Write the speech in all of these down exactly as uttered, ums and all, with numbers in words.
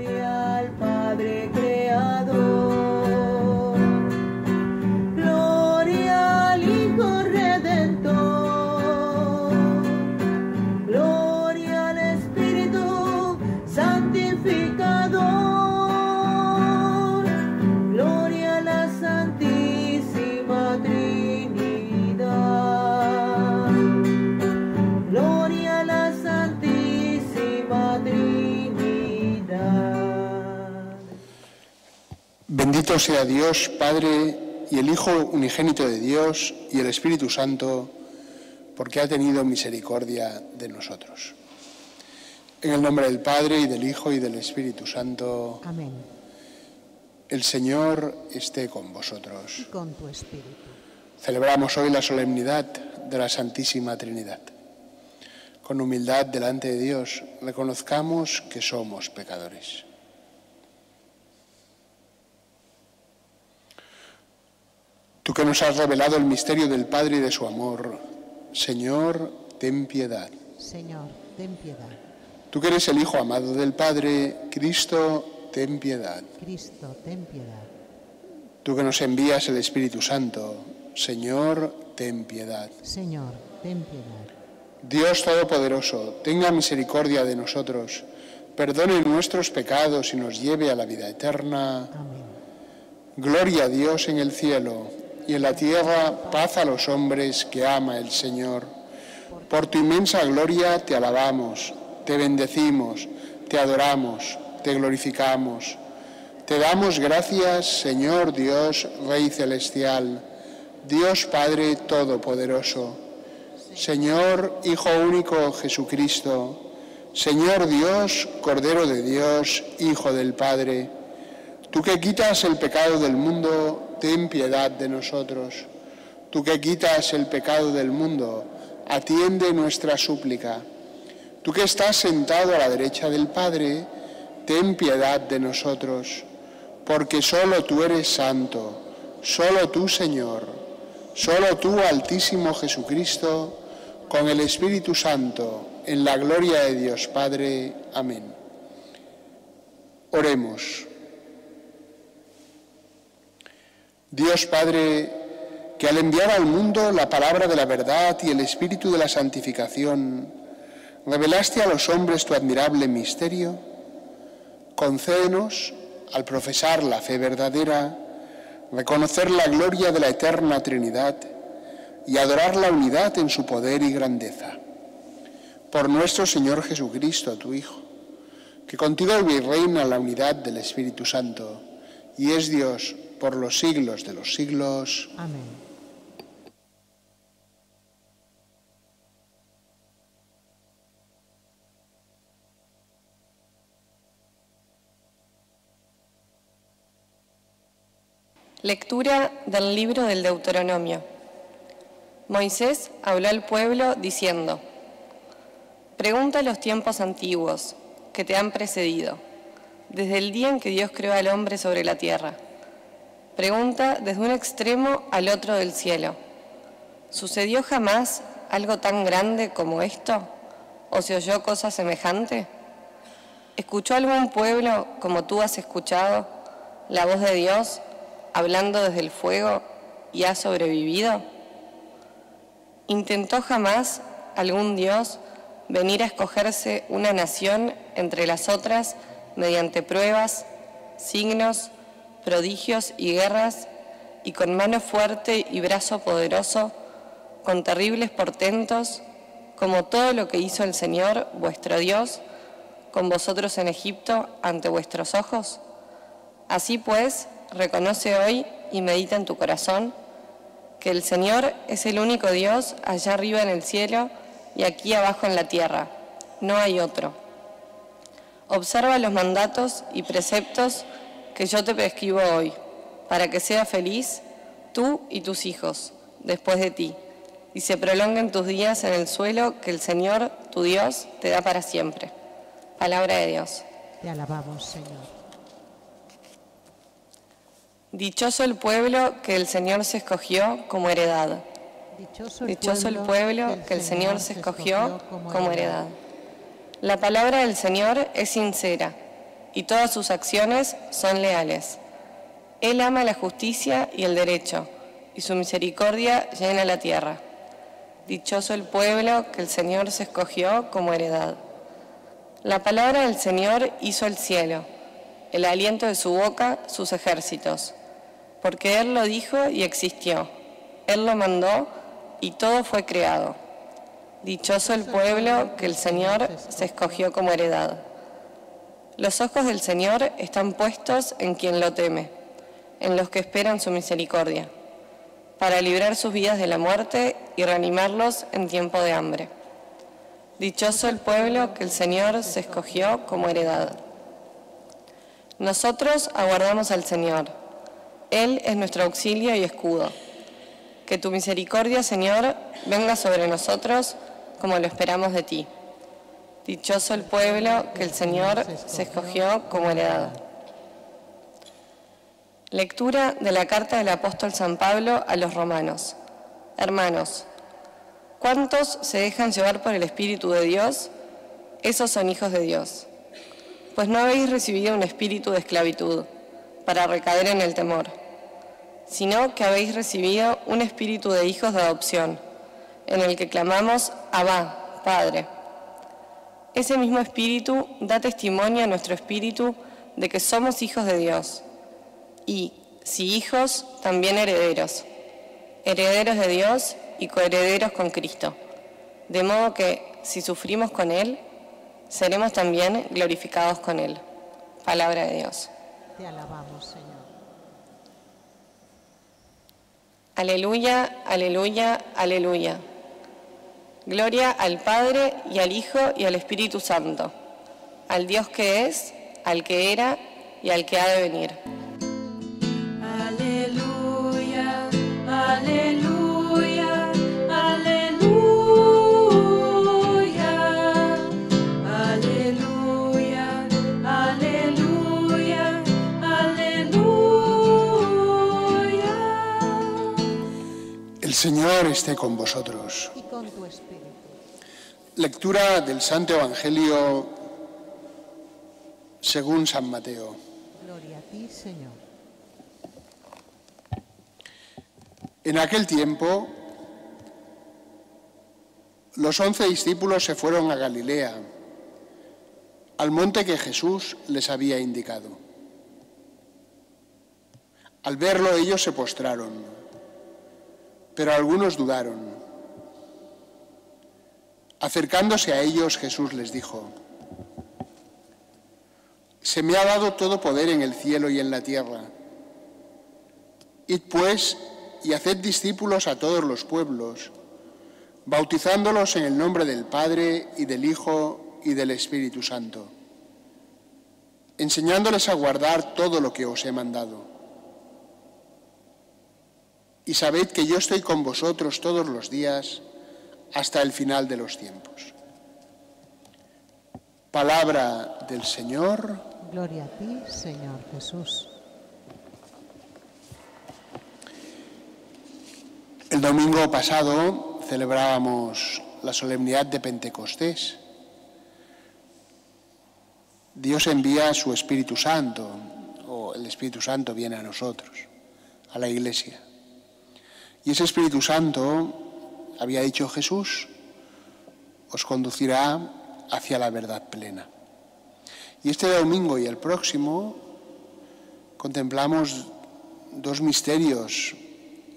Gloria al Padre Creador, gloria al Hijo Redentor, gloria al Espíritu Santificador, gloria a la Santísima Trinidad, gloria a la Santísima Trinidad. Bendito sea Dios, Padre, y el Hijo unigénito de Dios, y el Espíritu Santo, porque ha tenido misericordia de nosotros. En el nombre del Padre, y del Hijo, y del Espíritu Santo. Amén. El Señor esté con vosotros. Y con tu espíritu. Celebramos hoy la solemnidad de la Santísima Trinidad. Con humildad delante de Dios, reconozcamos que somos pecadores. Tú que nos has revelado el misterio del Padre y de su amor, Señor, ten piedad. Señor, ten piedad. Tú que eres el Hijo amado del Padre, Cristo, ten piedad. Cristo, ten piedad. Tú que nos envías el Espíritu Santo, Señor, ten piedad. Señor, ten piedad. Dios Todopoderoso, tenga misericordia de nosotros, perdone nuestros pecados y nos lleve a la vida eterna. Amén. Gloria a Dios en el cielo. Y en la tierra, paz a los hombres que ama el Señor. Por tu inmensa gloria te alabamos, te bendecimos, te adoramos, te glorificamos. Te damos gracias, Señor Dios, Rey Celestial, Dios Padre Todopoderoso, Señor Hijo Único Jesucristo, Señor Dios, Cordero de Dios, Hijo del Padre. Tú que quitas el pecado del mundo, ten piedad de nosotros. Tú que quitas el pecado del mundo, atiende nuestra súplica. Tú que estás sentado a la derecha del Padre, ten piedad de nosotros. Porque solo tú eres santo, solo tú, Señor, solo tú, Altísimo Jesucristo, con el Espíritu Santo, en la gloria de Dios Padre. Amén. Oremos. Dios Padre, que al enviar al mundo la palabra de la verdad y el espíritu de la santificación, revelaste a los hombres tu admirable misterio, concédenos, al profesar la fe verdadera, reconocer la gloria de la eterna Trinidad y adorar la unidad en su poder y grandeza. Por nuestro Señor Jesucristo, tu Hijo, que contigo vive y reina la unidad del Espíritu Santo, y es Dios por los siglos de los siglos. Amén. Lectura del libro del Deuteronomio. Moisés habló al pueblo diciendo: pregunta los tiempos antiguos que te han precedido, desde el día en que Dios creó al hombre sobre la tierra. Pregunta desde un extremo al otro del cielo. ¿Sucedió jamás algo tan grande como esto? ¿O se oyó cosa semejante? ¿Escuchó algún pueblo como tú has escuchado la voz de Dios hablando desde el fuego y ha sobrevivido? ¿Intentó jamás algún Dios venir a escogerse una nación entre las otras mediante pruebas, signos, prodigios y guerras, y con mano fuerte y brazo poderoso, con terribles portentos, como todo lo que hizo el Señor, vuestro Dios, con vosotros en Egipto, ante vuestros ojos? Así pues, reconoce hoy y medita en tu corazón que el Señor es el único Dios allá arriba en el cielo y aquí abajo en la tierra. No hay otro. Observa los mandatos y preceptos que yo te prescribo hoy, para que seas feliz tú y tus hijos después de ti, y se prolonguen tus días en el suelo que el Señor, tu Dios, te da para siempre. Palabra de Dios. Te alabamos, Señor. Dichoso el pueblo que el Señor se escogió como heredad. Dichoso el, Dichoso el pueblo, pueblo que el Señor, Señor se escogió como heredad. como heredad. La palabra del Señor es sincera y todas sus acciones son leales. Él ama la justicia y el derecho, y su misericordia llena la tierra. Dichoso el pueblo que el Señor se escogió como heredad. La palabra del Señor hizo el cielo, el aliento de su boca sus ejércitos, porque Él lo dijo y existió, Él lo mandó y todo fue creado. Dichoso el pueblo que el Señor se escogió como heredad. Los ojos del Señor están puestos en quien lo teme, en los que esperan su misericordia, para librar sus vidas de la muerte y reanimarlos en tiempo de hambre. Dichoso el pueblo que el Señor se escogió como heredad. Nosotros aguardamos al Señor. Él es nuestro auxilio y escudo. Que tu misericordia, Señor, venga sobre nosotros como lo esperamos de ti. Dichoso el pueblo que el Señor se escogió como heredad. Lectura de la carta del apóstol San Pablo a los romanos. Hermanos, ¿cuántos se dejan llevar por el Espíritu de Dios? Esos son hijos de Dios. Pues no habéis recibido un espíritu de esclavitud para recaer en el temor, sino que habéis recibido un espíritu de hijos de adopción, en el que clamamos, Abba, Padre. Ese mismo Espíritu da testimonio a nuestro espíritu de que somos hijos de Dios, y, si hijos, también herederos, herederos de Dios y coherederos con Cristo, de modo que, si sufrimos con Él, seremos también glorificados con Él. Palabra de Dios. Te alabamos, Señor. Aleluya, aleluya, aleluya. Gloria al Padre, y al Hijo, y al Espíritu Santo, al Dios que es, al que era, y al que ha de venir. Aleluya, aleluya, aleluya, aleluya, aleluya, aleluya. El Señor esté con vosotros. Y con tu espíritu. Lectura del Santo Evangelio según San Mateo. Gloria a ti, Señor. En aquel tiempo, los once discípulos se fueron a Galilea, al monte que Jesús les había indicado. Al verlo, ellos se postraron, pero algunos dudaron. Acercándose a ellos, Jesús les dijo: «Se me ha dado todo poder en el cielo y en la tierra. Id, pues, y haced discípulos a todos los pueblos, bautizándolos en el nombre del Padre, y del Hijo, y del Espíritu Santo, enseñándoles a guardar todo lo que os he mandado. Y sabed que yo estoy con vosotros todos los días, hasta el final de los tiempos». Palabra del Señor. Gloria a ti, Señor Jesús. El domingo pasado celebrábamos la solemnidad de Pentecostés. Dios envía su Espíritu Santo, o el Espíritu Santo viene a nosotros, a la Iglesia. Y ese Espíritu Santo, había dicho Jesús, os conducirá hacia la verdad plena. Y este domingo y el próximo contemplamos dos misterios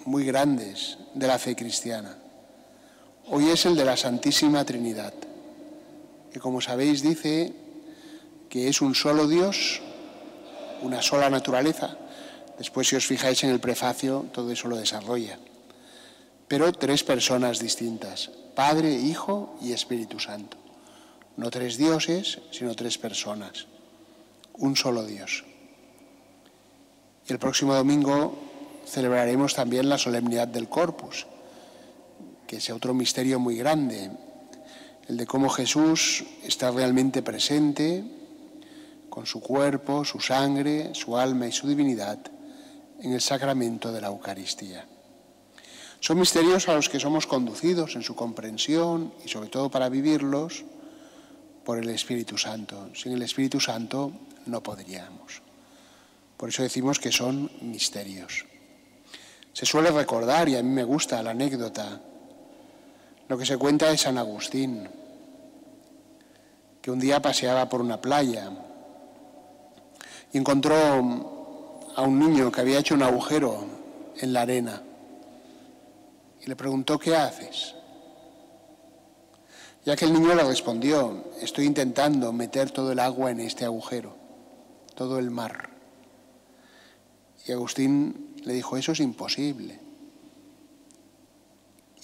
muy grandes de la fe cristiana. Hoy es el de la Santísima Trinidad, que como sabéis dice que es un solo Dios, una sola naturaleza. Después, si os fijáis en el prefacio, todo eso lo desarrolla. Pero tres personas distintas, Padre, Hijo y Espíritu Santo. No tres dioses, sino tres personas. Un solo Dios. Y el próximo domingo celebraremos también la solemnidad del Corpus, que es otro misterio muy grande, el de cómo Jesús está realmente presente, con su cuerpo, su sangre, su alma y su divinidad, en el sacramento de la Eucaristía. Son misterios a los que somos conducidos en su comprensión y sobre todo para vivirlos por el Espíritu Santo. Sin el Espíritu Santo no podríamos. Por eso decimos que son misterios. Se suele recordar, y a mí me gusta la anécdota, lo que se cuenta de San Agustín, que un día paseaba por una playa y encontró a un niño que había hecho un agujero en la arena y le preguntó, ¿qué haces? Y aquel niño le respondió, estoy intentando meter todo el agua en este agujero, todo el mar. Y Agustín le dijo, eso es imposible.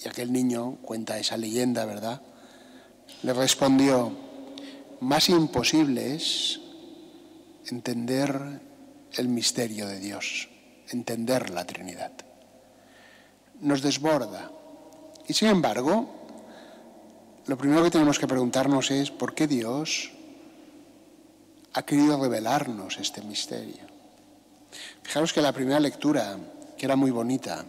Y aquel niño, cuenta esa leyenda, ¿verdad?, le respondió, más imposible es entender el misterio de Dios, entender la Trinidad. Nos desborda. Y sin embargo, lo primero que tenemos que preguntarnos es, ¿por qué Dios ha querido revelarnos este misterio? Fijaros que la primera lectura, que era muy bonita,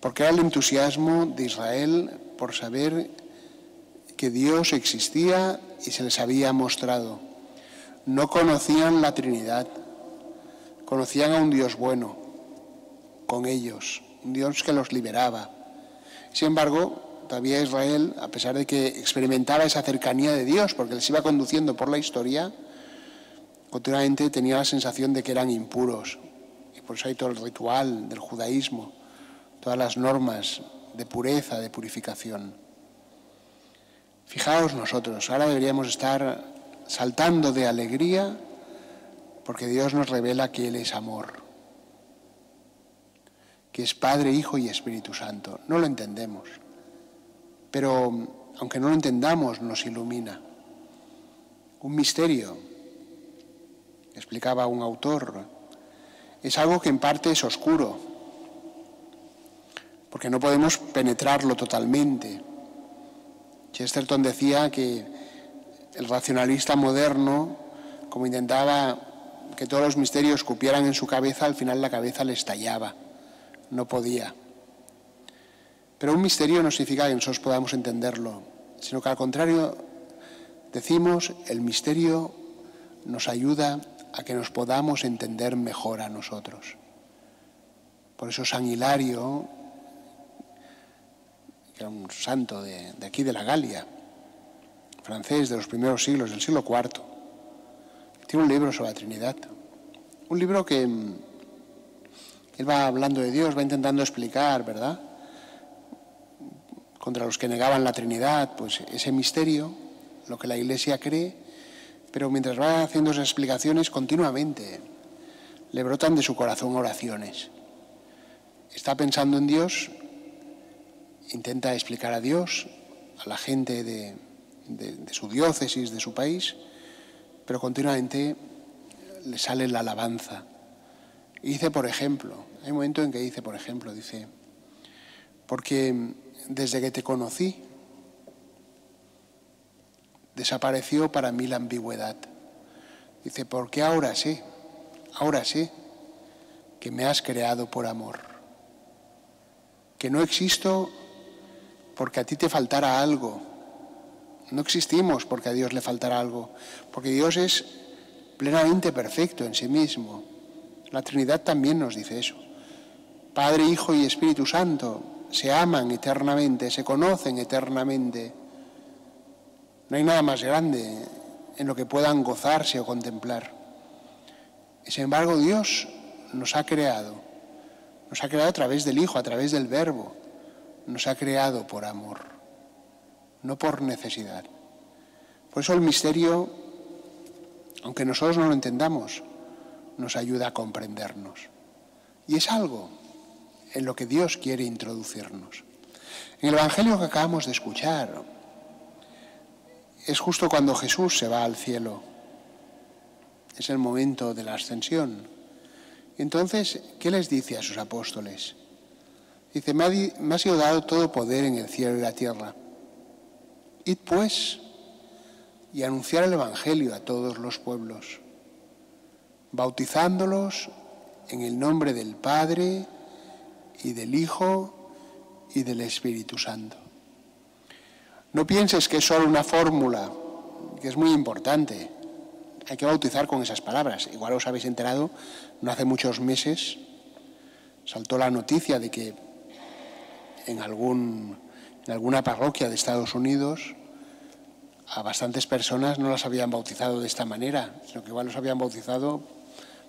porque era el entusiasmo de Israel por saber que Dios existía y se les había mostrado. No conocían la Trinidad, conocían a un Dios bueno con ellos, un Dios que los liberaba. Sin embargo, todavía Israel, a pesar de que experimentaba esa cercanía de Dios, porque les iba conduciendo por la historia, continuamente tenía la sensación de que eran impuros. Y por eso hay todo el ritual del judaísmo, todas las normas de pureza, de purificación. Fijaos nosotros, ahora deberíamos estar saltando de alegría porque Dios nos revela que Él es amor, que es Padre, Hijo y Espíritu Santo. No lo entendemos, pero aunque no lo entendamos, nos ilumina. Un misterio, explicaba un autor, es algo que en parte es oscuro, porque no podemos penetrarlo totalmente. Chesterton decía que el racionalista moderno, como intentaba que todos los misterios cupieran en su cabeza, al final la cabeza le estallaba, no podía. Pero un misterio no significa que nosotros podamos entenderlo, sino que al contrario, decimos, el misterio nos ayuda a que nos podamos entender mejor a nosotros. Por eso San Hilario, que era un santo de, de aquí de la Galia, francés de los primeros siglos, del siglo cuarto, tiene un libro sobre la Trinidad, un libro que él va hablando de Dios, va intentando explicar, ¿verdad?, contra los que negaban la Trinidad, pues ese misterio, lo que la Iglesia cree, pero mientras va haciendo esas explicaciones continuamente, le brotan de su corazón oraciones. Está pensando en Dios, intenta explicar a Dios, a la gente de, de, de su diócesis, de su país, pero continuamente le sale la alabanza. Y dice, por ejemplo, hay un momento en que dice, por ejemplo, dice, porque desde que te conocí, desapareció para mí la ambigüedad. Dice, porque ahora sé, ahora sé que me has creado por amor, que no existo porque a ti te faltara algo, no existimos porque a Dios le faltara algo, porque Dios es plenamente perfecto en sí mismo. La Trinidad también nos dice eso. Padre, Hijo y Espíritu Santo se aman eternamente, se conocen eternamente. No hay nada más grande en lo que puedan gozarse o contemplar. Sin embargo, Dios nos ha creado. Nos ha creado a través del Hijo, a través del Verbo. Nos ha creado por amor, no por necesidad. Por eso el misterio, aunque nosotros no lo entendamos, nos ayuda a comprendernos. Y es algo en lo que Dios quiere introducirnos. En el Evangelio que acabamos de escuchar, es justo cuando Jesús se va al cielo. Es el momento de la ascensión. Entonces, ¿qué les dice a sus apóstoles? Dice, me ha, di- me ha sido dado todo poder en el cielo y la tierra. Id pues y anunciar el Evangelio a todos los pueblos, bautizándolos en el nombre del Padre y del Hijo y del Espíritu Santo. No pienses que es solo una fórmula, que es muy importante, hay que bautizar con esas palabras. Igual os habéis enterado, no hace muchos meses saltó la noticia de que en, algún, en alguna parroquia de Estados Unidos a bastantes personas no las habían bautizado de esta manera, sino que igual los habían bautizado,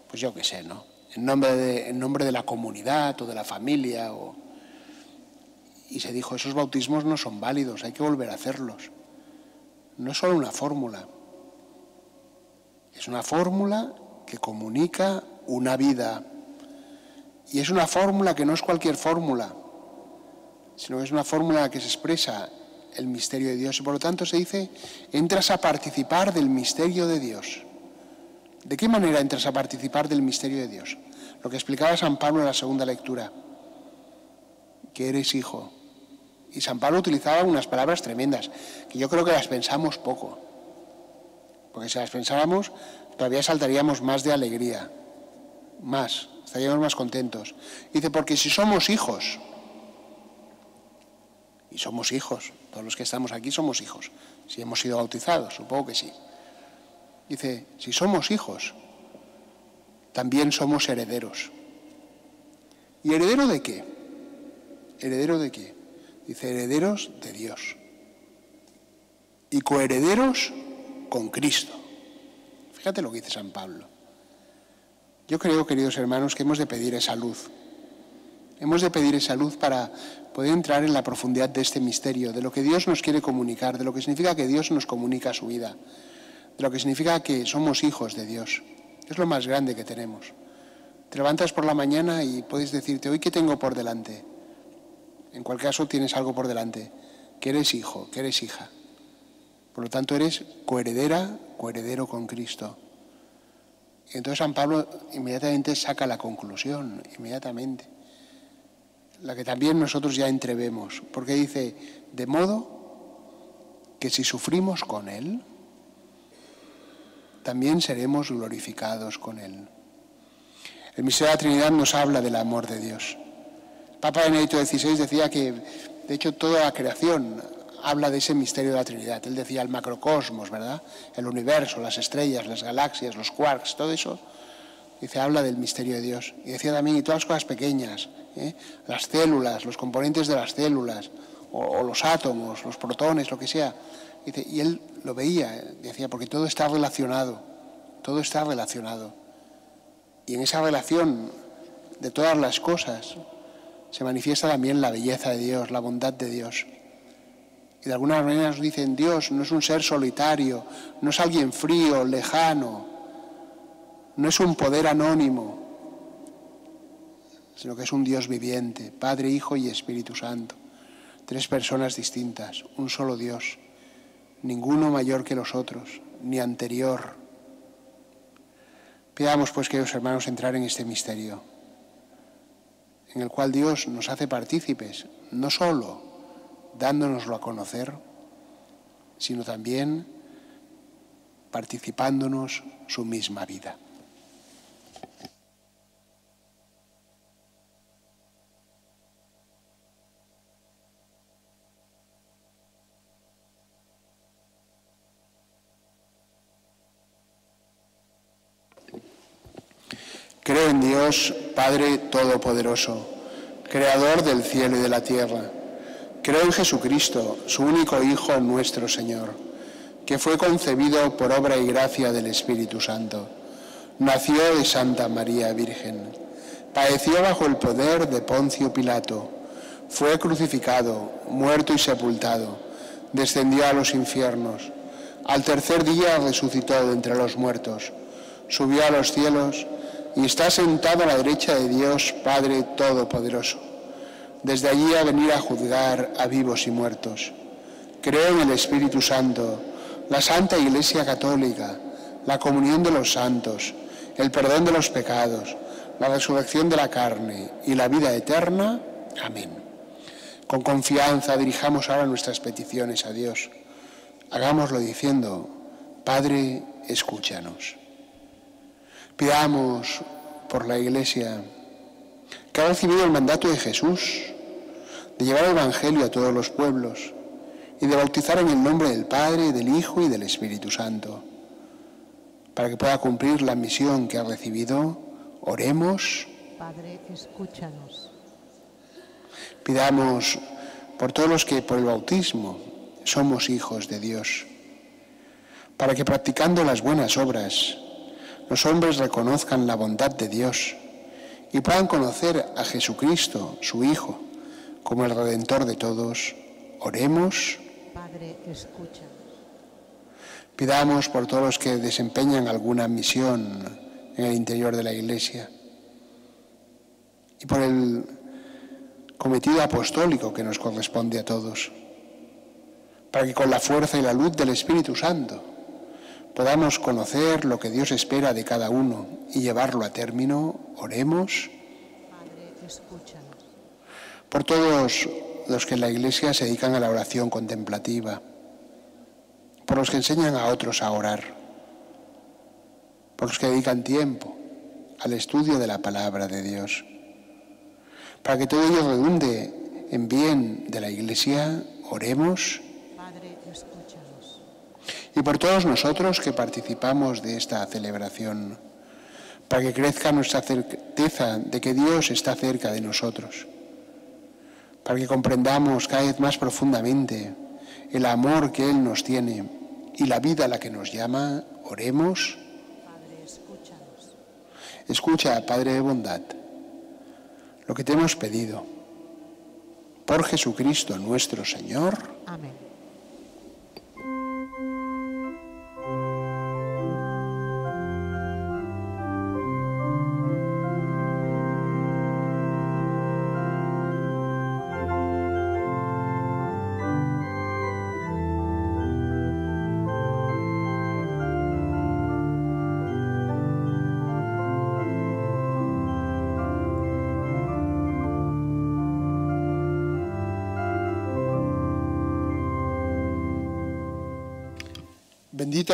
pues yo qué sé, ¿no? En nombre de, en nombre de la comunidad o de la familia. O... Y se dijo, esos bautismos no son válidos, hay que volver a hacerlos. No es solo una fórmula, es una fórmula que comunica una vida. Y es una fórmula que no es cualquier fórmula, sino que es una fórmula que se expresa el misterio de Dios. Y por lo tanto se dice, entras a participar del misterio de Dios. ¿De qué manera entras a participar del misterio de Dios? Lo que explicaba San Pablo en la segunda lectura, que eres hijo. Y San Pablo utilizaba unas palabras tremendas, que yo creo que las pensamos poco. Porque si las pensáramos, todavía saltaríamos más de alegría, más, estaríamos más contentos. Dice, porque si somos hijos, y somos hijos, todos los que estamos aquí somos hijos, si hemos sido bautizados, supongo que sí. Dice, si somos hijos, también somos herederos. ¿Y heredero de qué? ¿Heredero de qué? Dice, herederos de Dios y coherederos con Cristo. Fíjate lo que dice San Pablo. Yo creo, queridos hermanos, que hemos de pedir esa luz. Hemos de pedir esa luz para poder entrar en la profundidad de este misterio, de lo que Dios nos quiere comunicar, de lo que significa que Dios nos comunica su vida, de lo que significa que somos hijos de Dios. Es lo más grande que tenemos. Te levantas por la mañana y puedes decirte, hoy, ¿qué tengo por delante? En cualquier caso tienes algo por delante, que eres hijo, que eres hija. Por lo tanto eres coheredera, coheredero con Cristo. Y entonces San Pablo inmediatamente saca la conclusión, inmediatamente. La que también nosotros ya entrevemos, porque dice, de modo que si sufrimos con Él, también seremos glorificados con Él. El misterio de la Trinidad nos habla del amor de Dios. Papa Benedicto dieciséis decía que, de hecho, toda la creación habla de ese misterio de la Trinidad. Él decía el macrocosmos, ¿verdad? El universo, las estrellas, las galaxias, los quarks, todo eso. Dice, habla del misterio de Dios. Y decía también, y todas las cosas pequeñas, ¿eh? Las células, los componentes de las células, o, o los átomos, los protones, lo que sea. Dice, y él lo veía, decía, porque todo está relacionado, todo está relacionado. Y en esa relación de todas las cosas se manifiesta también la belleza de Dios, la bondad de Dios. Y de alguna manera nos dicen, Dios no es un ser solitario, no es alguien frío, lejano, no es un poder anónimo, sino que es un Dios viviente, Padre, Hijo y Espíritu Santo. Tres personas distintas, un solo Dios, ninguno mayor que los otros, ni anterior. Pidamos, pues, queridos hermanos, entrar en este misterio, en el cual Dios nos hace partícipes, no solo dándonoslo a conocer, sino también participándonos su misma vida. Creo en Dios, Padre Todopoderoso, Creador del cielo y de la tierra. Creo en Jesucristo, su único Hijo, nuestro Señor, que fue concebido por obra y gracia del Espíritu Santo. Nació de Santa María Virgen. Padeció bajo el poder de Poncio Pilato. Fue crucificado, muerto y sepultado. Descendió a los infiernos. Al tercer día resucitó de entre los muertos. Subió a los cielos y está sentado a la derecha de Dios, Padre Todopoderoso. Desde allí a venir a juzgar a vivos y muertos. Creo en el Espíritu Santo, la Santa Iglesia Católica, la comunión de los santos, el perdón de los pecados, la resurrección de la carne y la vida eterna. Amén. Con confianza dirijamos ahora nuestras peticiones a Dios. Hagámoslo diciendo, Padre, escúchanos. Pidamos por la Iglesia, que ha recibido el mandato de Jesús de llevar el Evangelio a todos los pueblos y de bautizar en el nombre del Padre, del Hijo y del Espíritu Santo. para que pueda cumplir la misión que ha recibido. Oremos. Padre, escúchanos. Pidamos por todos los que por el bautismo somos hijos de Dios, para que practicando las buenas obras, los hombres reconozcan la bondad de Dios y puedan conocer a Jesucristo, su Hijo, como el Redentor de todos. Oremos. Padre, escúchanos. Pidamos por todos los que desempeñan alguna misión en el interior de la Iglesia y por el cometido apostólico que nos corresponde a todos, para que con la fuerza y la luz del Espíritu Santo podamos conocer lo que Dios espera de cada uno y llevarlo a término. Oremos. Padre, escúchanos. Por todos los que en la Iglesia se dedican a la oración contemplativa, por los que enseñan a otros a orar, por los que dedican tiempo al estudio de la palabra de Dios, para que todo ello redunde en bien de la Iglesia. Oremos. Padre, escúchanos. Y por todos nosotros que participamos de esta celebración, para que crezca nuestra certeza de que Dios está cerca de nosotros, para que comprendamos cada vez más profundamente el amor que Él nos tiene y la vida a la que nos llama. Oremos. Padre, escúchanos. Escucha, Padre de bondad, lo que te hemos pedido, por Jesucristo nuestro Señor. Amén. Bendito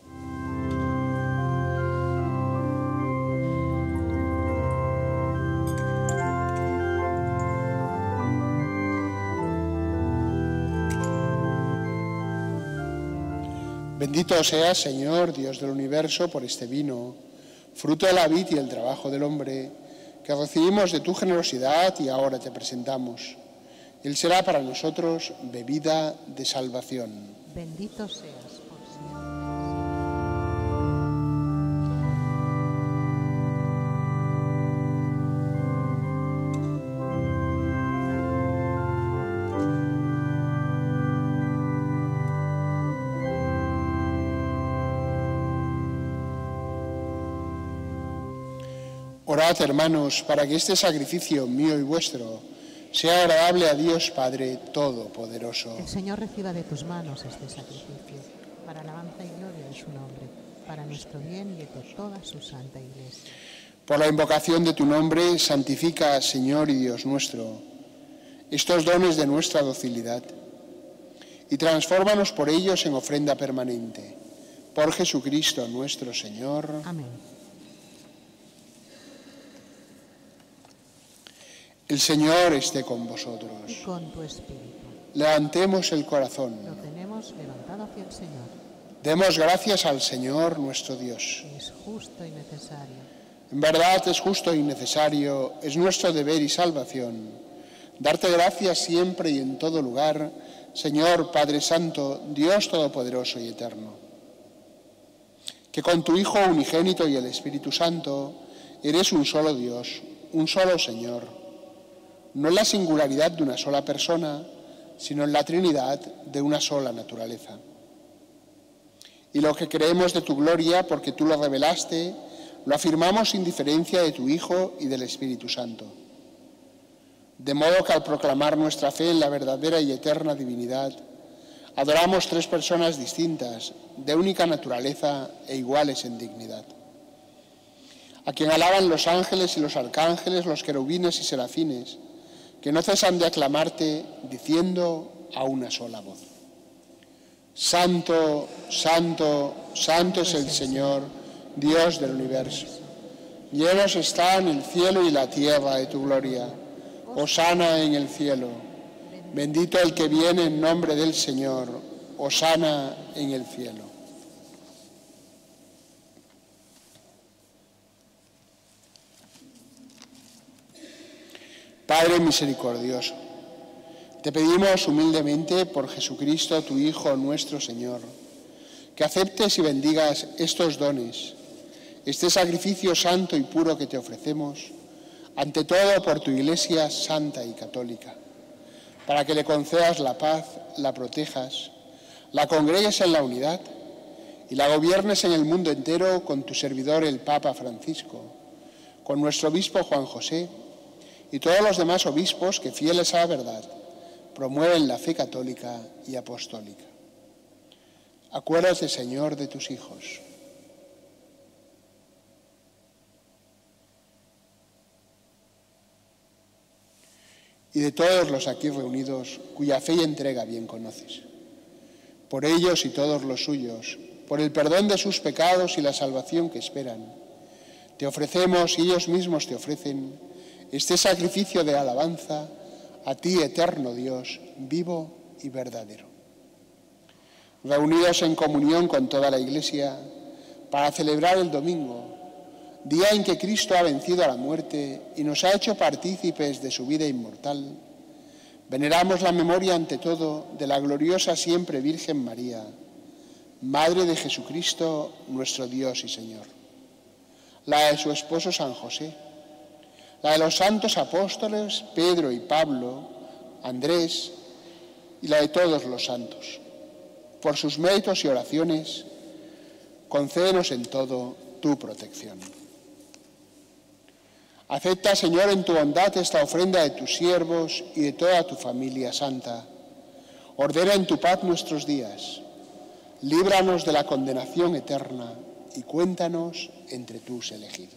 Bendito seas, Señor, Dios del universo, por este vino, fruto de la vid y el trabajo del hombre, que recibimos de tu generosidad y ahora te presentamos. Él será para nosotros bebida de salvación. Bendito seas por siempre. Orad, hermanos, para que este sacrificio mío y vuestro sea agradable a Dios Padre Todopoderoso. El Señor reciba de tus manos este sacrificio, para alabanza y gloria de su nombre, para nuestro bien y de toda su santa Iglesia. Por la invocación de tu nombre, santifica, Señor y Dios nuestro, estos dones de nuestra docilidad, y transfórmanos por ellos en ofrenda permanente. Por Jesucristo nuestro Señor. Amén. El Señor esté con vosotros. Y con tu espíritu. Levantemos el corazón. Lo tenemos levantado hacia el Señor. Demos gracias al Señor nuestro Dios. Es justo y necesario. En verdad es justo y necesario, es nuestro deber y salvación, darte gracias siempre y en todo lugar, Señor Padre Santo, Dios Todopoderoso y Eterno. Que con tu Hijo unigénito y el Espíritu Santo eres un solo Dios, un solo Señor. No en la singularidad de una sola persona, sino en la Trinidad de una sola naturaleza. Y lo que creemos de tu gloria, porque tú lo revelaste, lo afirmamos sin diferencia de tu Hijo y del Espíritu Santo. De modo que al proclamar nuestra fe en la verdadera y eterna divinidad, adoramos tres personas distintas, de única naturaleza e iguales en dignidad. A quien alaban los ángeles y los arcángeles, los querubines y serafines, que no cesan de aclamarte, diciendo a una sola voz: Santo, Santo, Santo es el Señor, Dios del universo. Llenos están el cielo y la tierra de tu gloria. Hosana en el cielo. Bendito el que viene en nombre del Señor. Hosana en el cielo. Padre misericordioso, te pedimos humildemente por Jesucristo, tu Hijo, nuestro Señor, que aceptes y bendigas estos dones, este sacrificio santo y puro que te ofrecemos, ante todo por tu Iglesia santa y católica, para que le concedas la paz, la protejas, la congregues en la unidad y la gobiernes en el mundo entero con tu servidor el Papa Francisco, con nuestro obispo Juan José, y todos los demás obispos que, fieles a la verdad, promueven la fe católica y apostólica. Acuérdate, Señor, de tus hijos. Y de todos los aquí reunidos, cuya fe y entrega bien conoces. Por ellos y todos los suyos, por el perdón de sus pecados y la salvación que esperan, te ofrecemos, y ellos mismos te ofrecen, este sacrificio de alabanza a ti, eterno Dios, vivo y verdadero. Reunidos en comunión con toda la Iglesia para celebrar el domingo, día en que Cristo ha vencido a la muerte y nos ha hecho partícipes de su vida inmortal, veneramos la memoria ante todo de la gloriosa siempre Virgen María, Madre de Jesucristo, nuestro Dios y Señor, la de su esposo San José, la de los santos apóstoles Pedro y Pablo, Andrés, y la de todos los santos. Por sus méritos y oraciones, concédenos en todo tu protección. Acepta, Señor, en tu bondad esta ofrenda de tus siervos y de toda tu familia santa. Ordena en tu paz nuestros días. Líbranos de la condenación eterna y cuéntanos entre tus elegidos.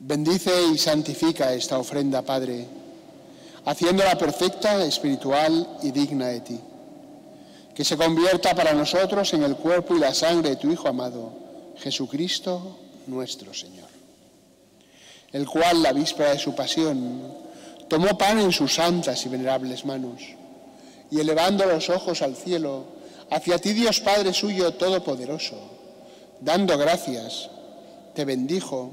Bendice y santifica esta ofrenda, Padre, haciéndola perfecta, espiritual y digna de ti. Que se convierta para nosotros en el cuerpo y la sangre de tu Hijo amado, Jesucristo nuestro Señor, el cual, la víspera de su pasión, tomó pan en sus santas y venerables manos, y elevando los ojos al cielo, hacia ti, Dios Padre suyo todopoderoso, dando gracias, te bendijo,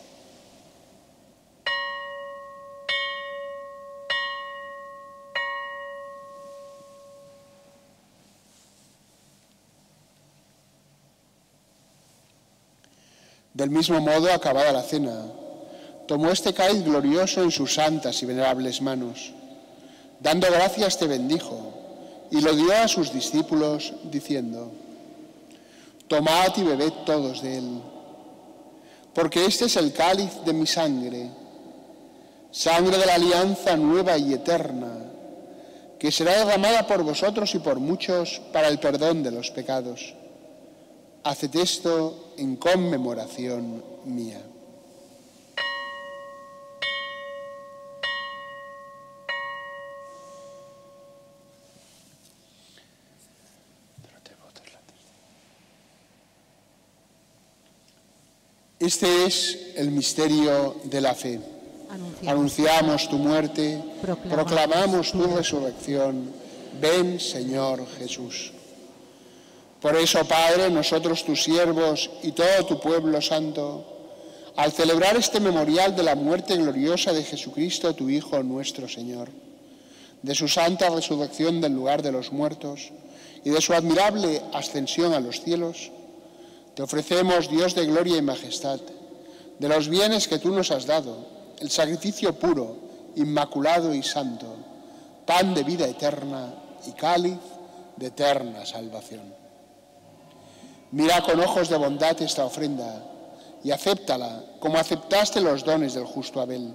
Del mismo modo, acabada la cena, tomó este cáliz glorioso en sus santas y venerables manos. Dando gracias te bendijo, y lo dio a sus discípulos, diciendo: tomad y bebed todos de él, porque este es el cáliz de mi sangre, sangre de la alianza nueva y eterna, que será derramada por vosotros y por muchos para el perdón de los pecados. Haced esto en conmemoración mía. Este es el misterio de la fe. Anunciamos, Anunciamos tu muerte, proclamamos, proclamamos tu resurrección. Ven, Señor Jesús. Por eso, Padre, nosotros tus siervos y todo tu pueblo santo, al celebrar este memorial de la muerte gloriosa de Jesucristo, tu Hijo, nuestro Señor, de su santa resurrección del lugar de los muertos y de su admirable ascensión a los cielos, te ofrecemos, Dios de gloria y majestad, de los bienes que tú nos has dado, el sacrificio puro, inmaculado y santo, pan de vida eterna y cáliz de eterna salvación. Mira con ojos de bondad esta ofrenda y acéptala como aceptaste los dones del justo Abel,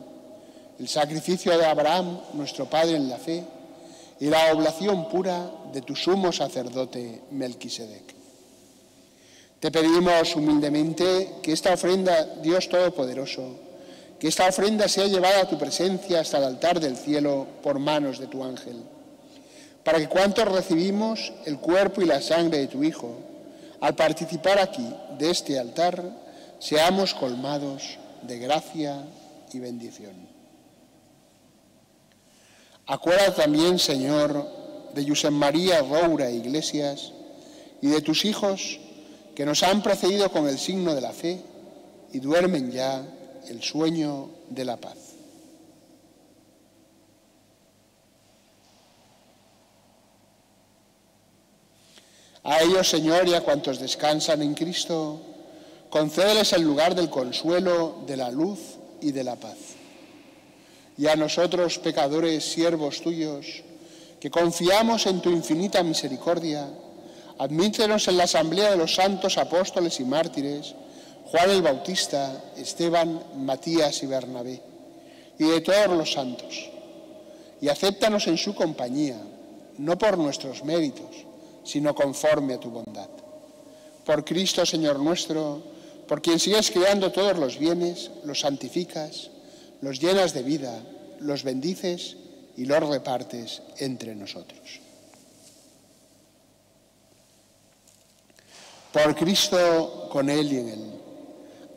el sacrificio de Abraham, nuestro padre en la fe, y la oblación pura de tu sumo sacerdote Melquisedec. Te pedimos humildemente que esta ofrenda, Dios Todopoderoso, que esta ofrenda sea llevada a tu presencia hasta el altar del cielo por manos de tu ángel, para que cuantos recibimos el cuerpo y la sangre de tu Hijo, al participar aquí de este altar, seamos colmados de gracia y bendición. Acuérdate también, Señor, de Josep María Roura e Iglesias y de tus hijos que nos han precedido con el signo de la fe y duermen ya el sueño de la paz. A ellos, Señor, y a cuantos descansan en Cristo, concédeles el lugar del consuelo, de la luz y de la paz. Y a nosotros, pecadores, siervos tuyos, que confiamos en tu infinita misericordia, admítenos en la asamblea de los santos apóstoles y mártires, Juan el Bautista, Esteban, Matías y Bernabé, y de todos los santos, y acéptanos en su compañía, no por nuestros méritos, sino conforme a tu bondad. Por Cristo, Señor nuestro, por quien sigues creando todos los bienes, los santificas, los llenas de vida, los bendices y los repartes entre nosotros. Por Cristo, con Él y en Él.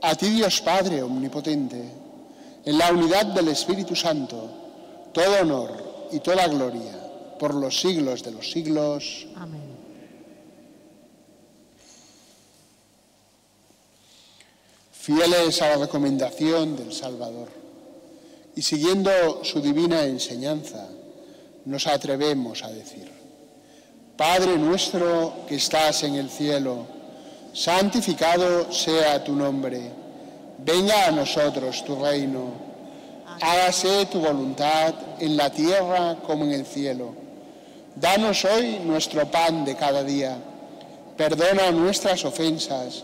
A ti, Dios Padre Omnipotente, en la unidad del Espíritu Santo, todo honor y toda gloria, por los siglos de los siglos. Amén. Fieles a la recomendación del Salvador y siguiendo su divina enseñanza, nos atrevemos a decir: Padre nuestro que estás en el cielo, santificado sea tu nombre, venga a nosotros tu reino, hágase tu voluntad en la tierra como en el cielo. Danos hoy nuestro pan de cada día, perdona nuestras ofensas,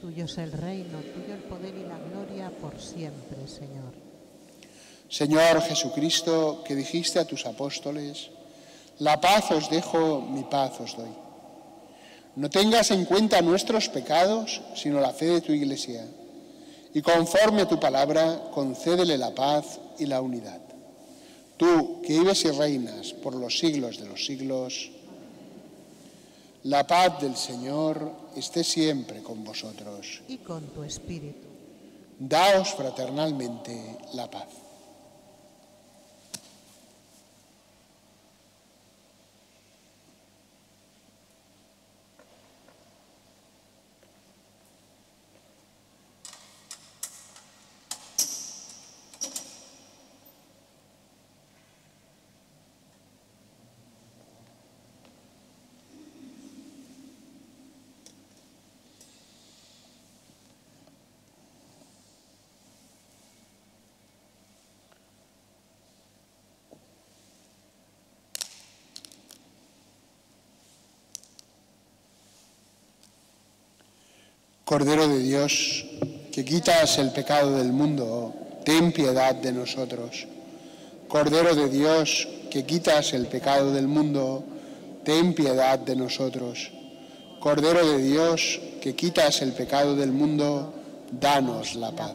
Tuyo es el reino, tuyo el poder y la gloria por siempre, Señor. Señor Jesucristo, que dijiste a tus apóstoles: la paz os dejo, mi paz os doy. No tengas en cuenta nuestros pecados, sino la fe de tu Iglesia, y conforme a tu palabra, concédele la paz y la unidad. Tú, que vives y reinas por los siglos de los siglos. La paz del Señor esté siempre con vosotros. Y con tu espíritu. Daos fraternalmente la paz. Cordero de Dios, que quitas el pecado del mundo, ten piedad de nosotros. Cordero de Dios, que quitas el pecado del mundo, ten piedad de nosotros. Cordero de Dios, que quitas el pecado del mundo, danos la paz.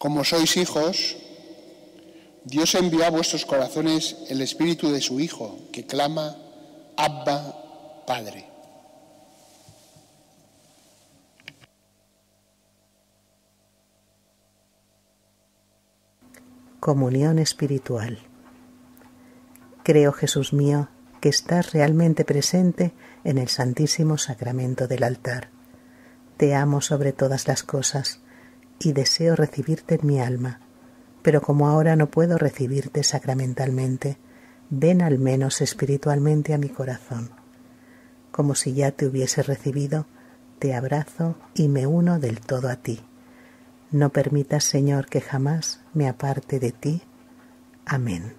Como sois hijos, Dios envió a vuestros corazones el espíritu de su Hijo, que clama, Abba, Padre. Comunión espiritual. Creo, Jesús mío, que estás realmente presente en el Santísimo Sacramento del altar. Te amo sobre todas las cosas y deseo recibirte en mi alma, pero como ahora no puedo recibirte sacramentalmente, ven al menos espiritualmente a mi corazón. Como si ya te hubiese recibido, te abrazo y me uno del todo a ti. No permitas, Señor, que jamás me aparte de ti. Amén.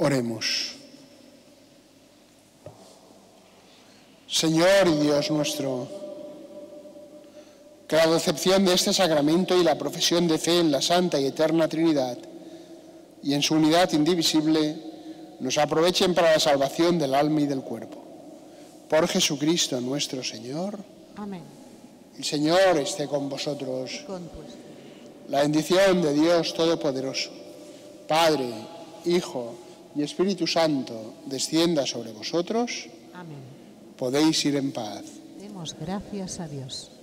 Oremos. Señor y Dios nuestro, que la recepción de este sacramento y la profesión de fe en la Santa y Eterna Trinidad y en su unidad indivisible nos aprovechen para la salvación del alma y del cuerpo. Por Jesucristo nuestro Señor. Amén. El Señor esté con vosotros. Con tu espíritu. La bendición de Dios Todopoderoso, Padre, Hijo y Espíritu Santo, descienda sobre vosotros. Amén. Podéis ir en paz. Demos gracias a Dios.